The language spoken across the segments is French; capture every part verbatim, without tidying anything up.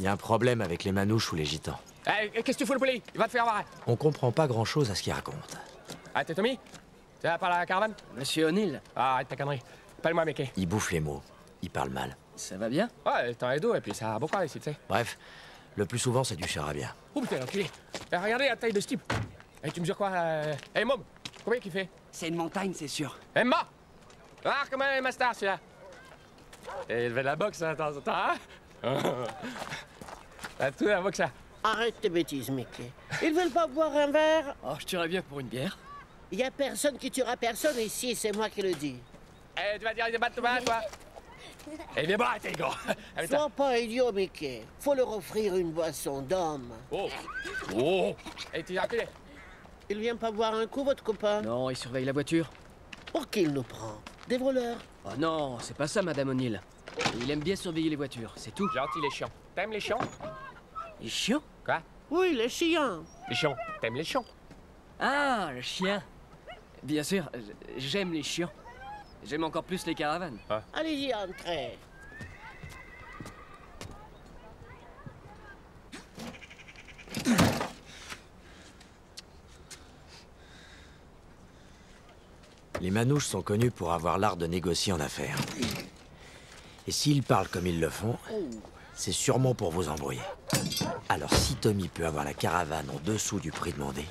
Il y a un problème avec les manouches ou les gitans. Hey, qu'est-ce que tu fous, le poli? Il va te faire voir. On comprend pas grand-chose à ce qu'il raconte. Ah, t'es Tommy? Tu vas par la caravane? Monsieur O'Neill. Ah, arrête ta connerie. Parle-moi, Mickey. Il bouffe les mots. Il parle mal. Ça va bien? Ouais, t'en es doux et puis ça a beau pas ici, tu sais. Bref, le plus souvent, c'est du charabia. Oh putain, l'enculé. Eh, regardez la taille de ce type. Eh, tu mesures quoi? Eh, hey, Mom, combien qu'il fait? C'est une montagne, c'est sûr. Emma! Ah, comment est ma star, celui-là? Et il fait de la boxe, hein, de temps en temps, hein? T'as tout la boxe, hein? Arrête tes bêtises, Mickey. Ils veulent pas boire un verre? Oh, je tuerais bien pour une bière. Y a personne qui tuera personne ici, c'est moi qui le dis. Eh, tu vas dire, il débat de Thomas, toi? Eh, viens boire, t'es gros. Sois pas idiot, Mickey. Faut leur offrir une boisson d'homme. Oh! Oh! Eh, t'es enculé. Il vient pas boire un coup, votre copain? Non, il surveille la voiture. Pour qui il nous prend? Des voleurs? Oh non, c'est pas ça, Madame O'Neill. Il aime bien surveiller les voitures, c'est tout. Gentil, les chiants. T'aimes les chiants? Les chiants? Quoi? Oui, les chiens. Les chiens. T'aimes les chiens? Ah, le chien. Bien sûr, j'aime les chiens. J'aime encore plus les caravanes. Ah. Allez-y, entrez. Les manouches sont connus pour avoir l'art de négocier en affaires. Et s'ils parlent comme ils le font, c'est sûrement pour vous embrouiller. Alors si Tommy peut avoir la caravane en dessous du prix demandé,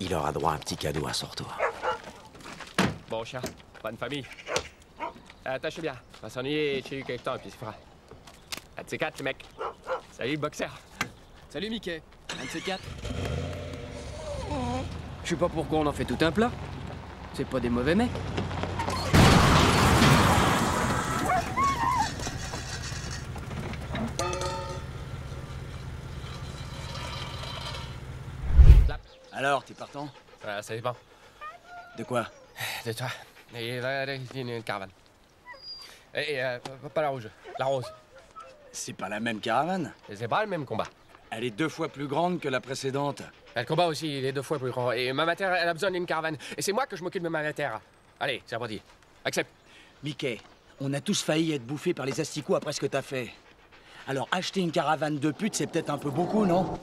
il aura droit à un petit cadeau à son retour. Bon chat, bonne famille. Attache bien, on va s'ennuyer chez lui quelque temps et puis c'est fera. Un de ces quatre, les mecs. Salut, boxeur. Salut, Mickey. Un de ces quatre. Je sais pas pourquoi on en fait tout un plat. C'est pas des mauvais mecs. Alors, t'es partant? euh, Ça dépend. De quoi? De toi. Il y a une caravane. Et euh, pas la rouge, la rose. C'est pas la même caravane? C'est pas le même combat. Elle est deux fois plus grande que la précédente. Le combat aussi, il est deux fois plus grand. Et ma matière, elle a besoin d'une caravane. Et c'est moi que je m'occupe de ma matière. Allez, c'est parti. Accepte. Mickey, on a tous failli être bouffés par les asticots après ce que t'as fait. Alors, acheter une caravane de pute, c'est peut-être un peu beaucoup, non?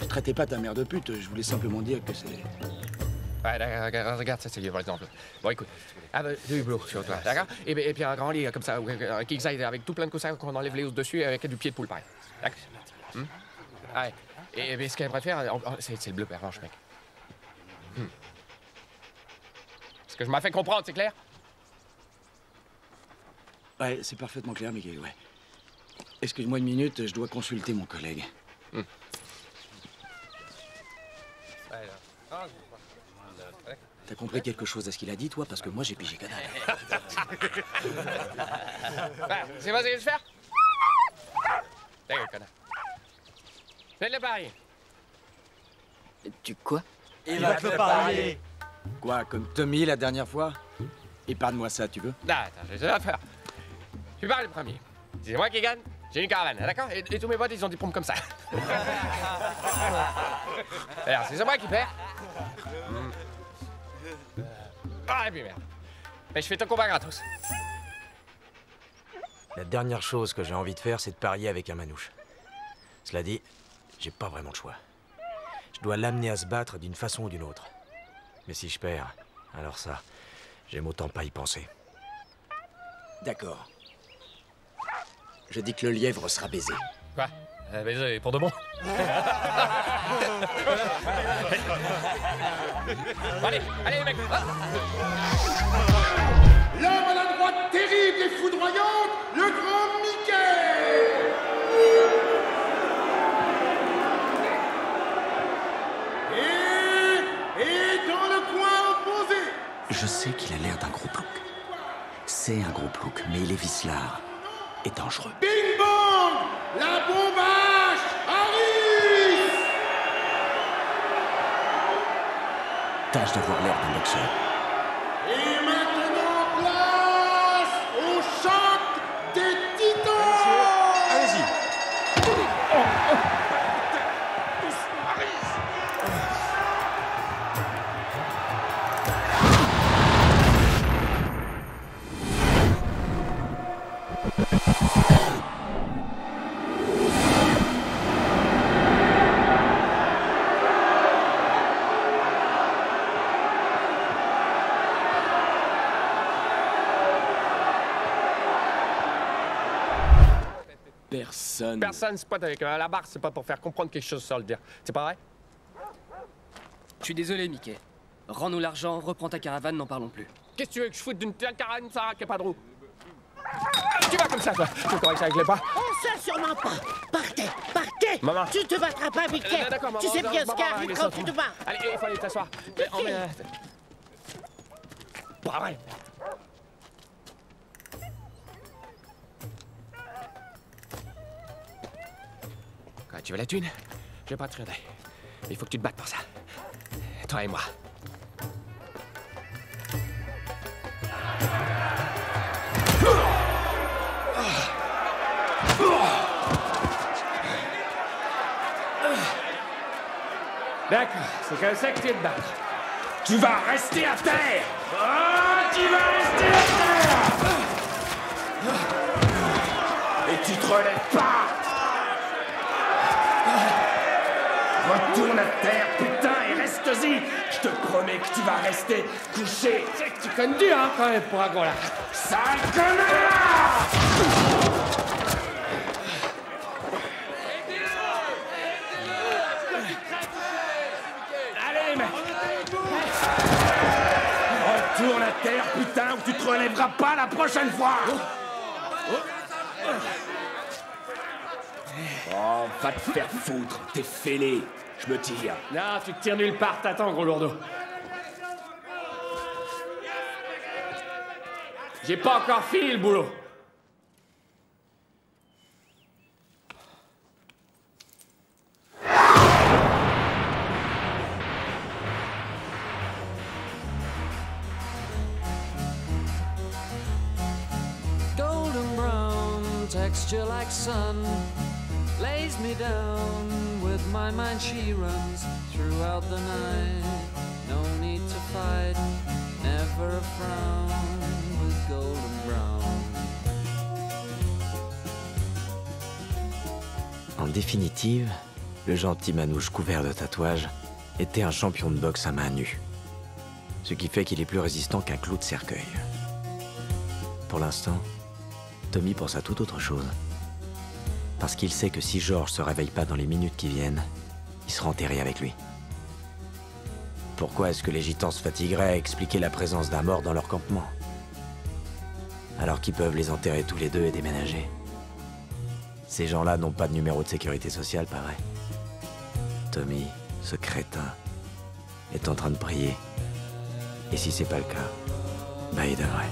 Je traitais pas ta mère de pute, je voulais simplement dire que c'est... Ouais, regarde, regarde ça, c'est lui, par exemple. Bon, écoute, ah, bah, du hublot sur toi, d'accord? Et, et puis un grand lit, comme ça, un king-size avec tout plein de coussins qu'on enlève les os dessus et avec du pied de poule, pareil. D'accord? Hum? Ah, et, et ce qu'elle préfère, c'est le bleu pervenche, mec. Hum. Ce que je m'en fais comprendre, c'est clair? Ouais, c'est parfaitement clair, Miguel, ouais. Excuse-moi une minute, je dois consulter mon collègue. Hum. T'as compris quelque chose à ce qu'il a dit, toi? Parce que moi, j'ai pigé canard. C'est moi ce que je vais faire? T'as gueule, connard. Faites le pari. Tu quoi? Il, il va te le parier. Quoi, comme Tommy la dernière fois? Épargne-moi ça, tu veux? Non, attends, j'ai ça à faire. Tu parles le premier. C'est moi qui gagne, j'ai une caravane, d'accord? Et, et tous mes potes, ils ont des pompes comme ça. Alors, c'est moi qui perds. Mm. Ah, et puis merde. Mais je fais ton combat gratos. La dernière chose que j'ai envie de faire, c'est de parier avec un manouche. Cela dit, j'ai pas vraiment de choix. Je dois l'amener à se battre d'une façon ou d'une autre. Mais si je perds, alors ça, j'aime autant pas y penser. D'accord. Je dis que le lièvre sera baisé. Quoi? Euh, baisé pour de bon? Allez, allez, mec. L'homme à la droite terrible et foudroyante, le grand Mickey. Et, et dans le coin opposé. Je sais qu'il a l'air d'un gros plouc. C'est un gros plouc, mais il est vicelard et dangereux. Bing bang, la bombache arrive. Tâche d'avoir l'air d'un boxeur. Et maintenant, place au choc des titans. Allez-y. Oh, oh. Arrive. Personne. Personne spot avec euh, la barre, c'est pas pour faire comprendre quelque chose sans le dire. C'est pas vrai? Je suis désolé, Mickey. Rends-nous l'argent, reprends ta caravane, n'en parlons plus. Qu'est-ce que tu veux que je foute d'une caravane, Sarah, qui a pas de roue? Tu vas comme ça, toi. Tu corriges avec les pas. On sait sûrement pas. Partez, partez. Maman. Tu te battras pas, Mickey. Euh, maman, tu sais bien ce qu'arrive quand tu te bats. Allez, il faut aller t'asseoir. Pas vrai. Quoi, tu veux la thune? Je vais pas te regarder. Mais il faut que tu te battes pour ça. Toi et moi. D'accord, c'est comme ça que tu te bats. Tu vas rester à terre. Oh, tu vas rester à terre. Et tu te relèves pas. Retourne à terre, putain, et reste-y. Je te promets que tu vas rester couché. C'est que tu connais dur, hein, quand même, pour un gros là. Sale connard! Retourne à terre, putain, ou tu te relèveras pas la prochaine fois! Oh, oh va te faire foutre, t'es fêlé! Je me tire! Non, tu te tires nulle part, t'attends, gros lourdeau! J'ai pas encore fini le boulot! Texture like sun lays me down. With my mind she runs throughout the night. No need to fight, never a frown with golden brown. En définitive, le gentil manouche couvert de tatouages était un champion de boxe à main nue. Ce qui fait qu'il est plus résistant qu'un clou de cercueil. Pour l'instant, Tommy pense à toute autre chose. Parce qu'il sait que si Georges se réveille pas dans les minutes qui viennent, il sera enterré avec lui. Pourquoi est-ce que les gitans se fatigueraient à expliquer la présence d'un mort dans leur campement? Alors qu'ils peuvent les enterrer tous les deux et déménager. Ces gens-là n'ont pas de numéro de sécurité sociale, pas vrai? Tommy, ce crétin, est en train de prier. Et si c'est pas le cas, bah il devrait.